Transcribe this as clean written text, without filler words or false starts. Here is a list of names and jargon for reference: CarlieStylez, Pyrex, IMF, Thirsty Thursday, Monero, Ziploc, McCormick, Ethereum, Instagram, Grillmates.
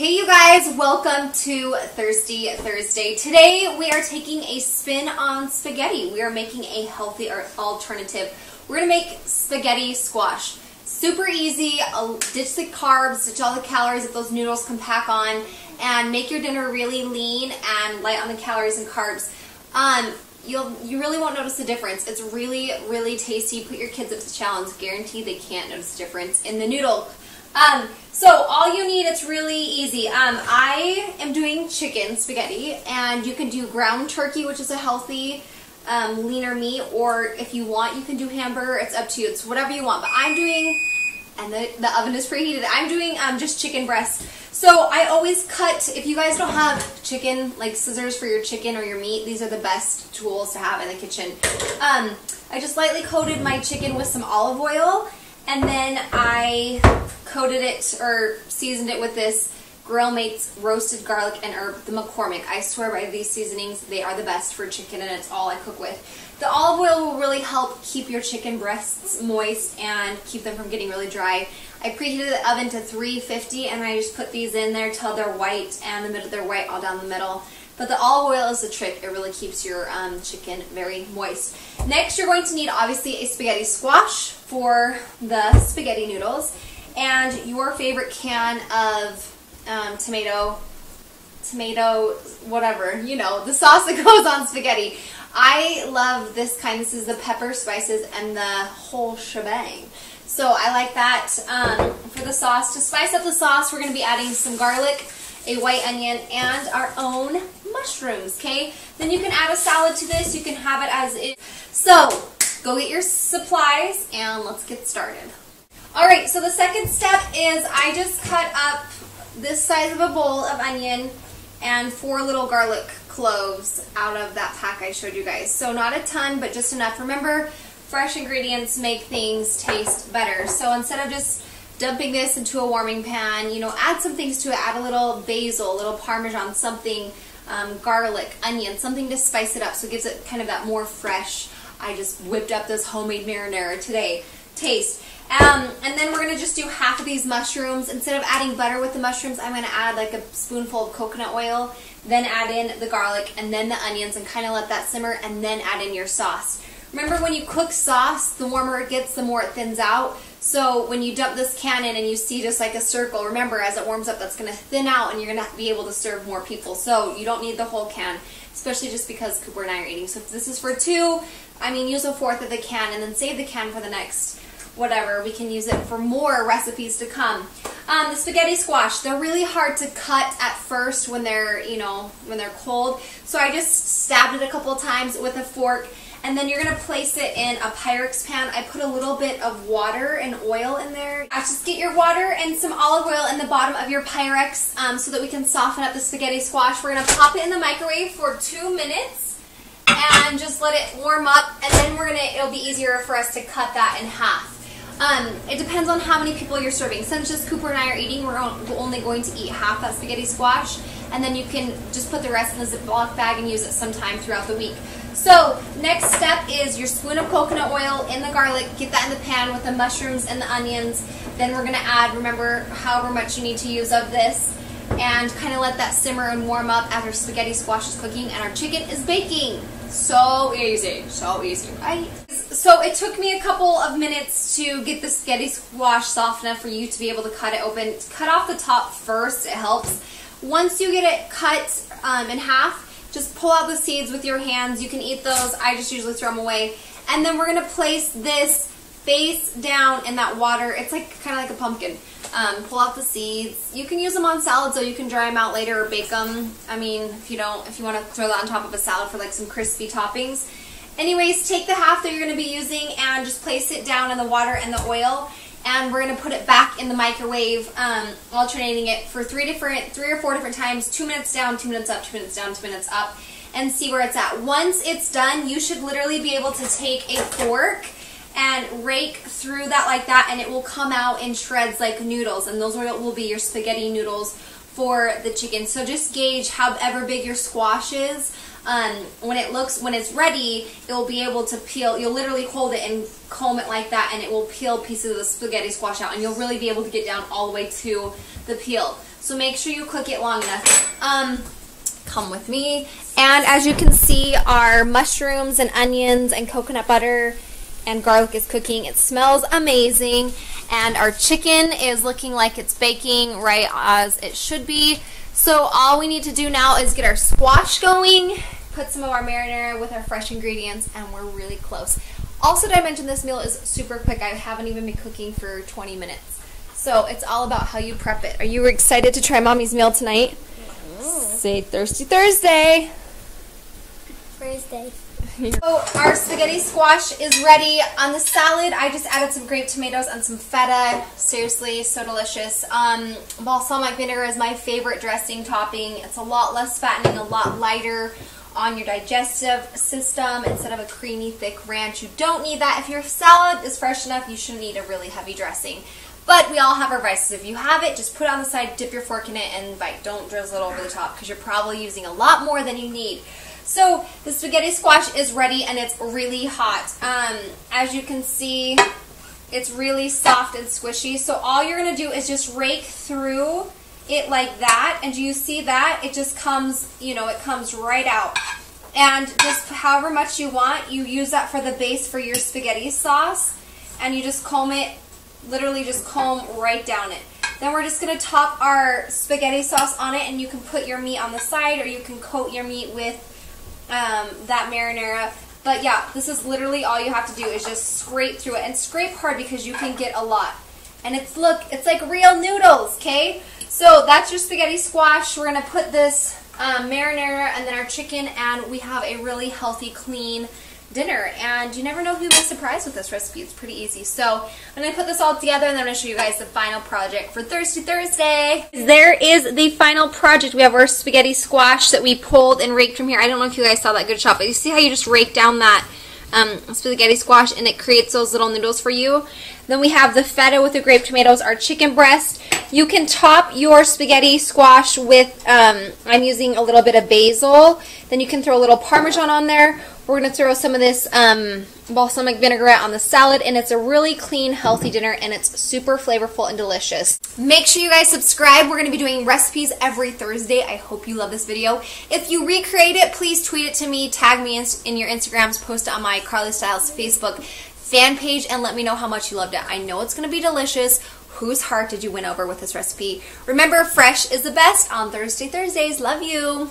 Hey you guys, welcome to Thirsty Thursday. Today we are taking a spin on spaghetti. We are making a healthy alternative. We're gonna make spaghetti squash. Super easy, ditch the carbs, ditch all the calories that those noodles can pack on, and make your dinner really lean and light on the calories and carbs. You really won't notice the difference. It's really, really tasty. Put your kids up to the challenge. Guaranteed they can't notice the difference in the noodle. So all you need, it's really easy. I am doing chicken spaghetti, and you can do ground turkey, which is a healthy, leaner meat, or if you want, you can do hamburger. It's up to you. It's whatever you want, but I'm doing, and the oven is preheated, I'm doing, just chicken breast. So I always cut, if you guys don't have chicken, like scissors for your chicken or your meat, these are the best tools to have in the kitchen. I just lightly coated my chicken with some olive oil, and then I coated it or seasoned it with this Grillmates roasted garlic and herb, the McCormick. I swear by these seasonings, they are the best for chicken, and it's all I cook with. The olive oil will really help keep your chicken breasts moist and keep them from getting really dry. I preheated the oven to 350, and I just put these in there till they're white, and they're white all down the middle. But the olive oil is the trick. It really keeps your chicken very moist. Next, you're going to need, obviously, a spaghetti squash for the spaghetti noodles, and your favorite can of tomato, whatever, you know, the sauce that goes on spaghetti. I love this kind. This is the pepper, spices, and the whole shebang. So I like that for the sauce. To spice up the sauce, we're going to be adding some garlic, a white onion, and our own mushrooms, okay? Then you can add a salad to this. You can have it as it. So go get your supplies, and let's get started. All right, so the second step is I just cut up this size of a bowl of onion and 4 little garlic cloves out of that pack I showed you guys. So not a ton, but just enough. Remember, fresh ingredients make things taste better. So instead of just dumping this into a warming pan, you know, add some things to it. Add a little basil, a little parmesan, something, garlic, onion, something to spice it up so it gives it kind of that more fresh, I just whipped up this homemade marinara today taste. And then we're going to just do half of these mushrooms. Instead of adding butter with the mushrooms, I'm going to add like a spoonful of coconut oil, then add in the garlic and then the onions and kind of let that simmer and then add in your sauce. Remember, when you cook sauce, the warmer it gets, the more it thins out. So when you dump this can in and you see just like a circle, remember, as it warms up, that's going to thin out and you're going to be able to serve more people. So you don't need the whole can, especially just because Cooper and I are eating. So if this is for 2, I mean, use a 4th of the can and then save the can for the next whatever. We can use it for more recipes to come. The spaghetti squash, they're really hard to cut at first when they're, you know, when they're cold. So I just stabbed it a couple times with a fork, and then you're going to place it in a Pyrex pan. I put a little bit of water and oil in there. Just get your water and some olive oil in the bottom of your Pyrex so that we can soften up the spaghetti squash. We're going to pop it in the microwave for 2 minutes. And just let it warm up, and then it'll be easier for us to cut that in half. It depends on how many people you're serving. Since just Cooper and I are eating, we're only going to eat half that spaghetti squash, and then you can just put the rest in the Ziploc bag and use it sometime throughout the week. So next step is your spoon of coconut oil in the garlic, get that in the pan with the mushrooms and the onions. Then we're going to add, remember, however much you need to use of this, and kind of let that simmer and warm up as our spaghetti squash is cooking and our chicken is baking. So easy, right? So it took me a couple of minutes to get the spaghetti squash soft enough for you to be able to cut it open. Cut off the top first, it helps. Once you get it cut in half, just pull out the seeds with your hands. You can eat those. I just usually throw them away. And then we're going to place this face down in that water. It's like kind of like a pumpkin. Pull out the seeds. You can use them on salads, so you can dry them out later or bake them. I mean, if you want to throw that on top of a salad for like some crispy toppings. Anyways, take the half that you're going to be using and just place it down in the water and the oil, and we're going to put it back in the microwave, alternating it for 3 or 4 different times, 2 minutes down, 2 minutes up, 2 minutes down, 2 minutes up, and see where it's at. Once it's done, you should literally be able to take a fork and rake through that like that, and it will come out in shreds like noodles, and those will be your spaghetti noodles for the chicken. So just gauge however big your squash is. When it's ready, it will be able to peel. You'll literally hold it and comb it like that, and it will peel pieces of the spaghetti squash out, and you'll really be able to get down all the way to the peel. So make sure you cook it long enough. Come with me. And as you can see, our mushrooms and onions and coconut butter and garlic is cooking. It smells amazing. And our chicken is looking like it's baking right as it should be. So all we need to do now is get our squash going, put some of our marinara with our fresh ingredients, and we're really close. Also, did I mention this meal is super quick? I haven't even been cooking for 20 minutes. So it's all about how you prep it. Are you excited to try Mommy's meal tonight? Say Thirsty Thursday. Thursday. So our spaghetti squash is ready. On the salad, I just added some grape tomatoes and some feta. Seriously, so delicious. Balsamic vinegar is my favorite dressing topping. It's a lot less fattening, a lot lighter on your digestive system instead of a creamy, thick ranch. You don't need that. If your salad is fresh enough, you shouldn't need a really heavy dressing. But we all have our vices. If you have it, just put it on the side, dip your fork in it, and bite. Don't drizzle it over the top because you're probably using a lot more than you need. So the spaghetti squash is ready, and it's really hot. As you can see, it's really soft and squishy. So all you're going to do is just rake through it like that. And do you see that? It just comes, you know, it comes right out. And just however much you want, you use that for the base for your spaghetti sauce. And you just comb it, literally just comb right down it. Then we're just going to top our spaghetti sauce on it, and you can put your meat on the side, or you can coat your meat with that marinara. But yeah, this is literally all you have to do is just scrape through it, and scrape hard because you can get a lot. And it's, look, it's like real noodles, okay? So that's your spaghetti squash. We're gonna put this marinara and then our chicken, and we have a really healthy, clean dinner. And you never know who you'll be surprised with this recipe. It's pretty easy. So I'm gonna put this all together, and then I'm gonna show you guys the final project for Thirsty Thursday. There is the final project. We have our spaghetti squash that we pulled and raked from here. I don't know if you guys saw that good shot, but you see how you just rake down that spaghetti squash, and it creates those little noodles for you. Then we have the feta with the grape tomatoes, our chicken breast. You can top your spaghetti squash with, I'm using a little bit of basil. Then you can throw a little Parmesan on there. We're going to throw some of this balsamic vinaigrette on the salad, and it's a really clean, healthy dinner, and it's super flavorful and delicious. Make sure you guys subscribe. We're going to be doing recipes every Thursday. I hope you love this video. If you recreate it, please tweet it to me, tag me in your Instagrams, post it on my CarlieStylez Facebook fan page, and let me know how much you loved it. I know it's going to be delicious. Whose heart did you win over with this recipe? Remember, fresh is the best on Thursdays. Love you.